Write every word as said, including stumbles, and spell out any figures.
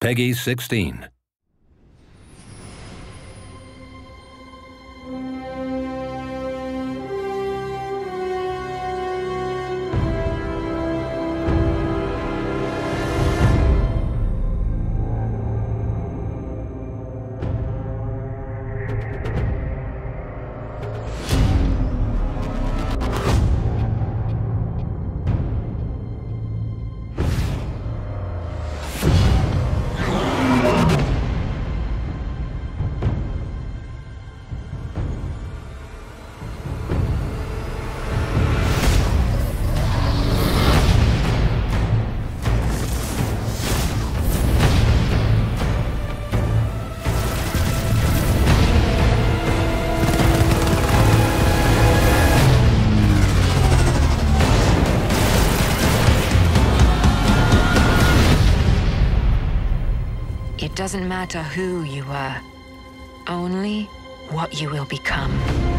Peggy sixteen. It doesn't matter who you were, only what you will become.